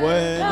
When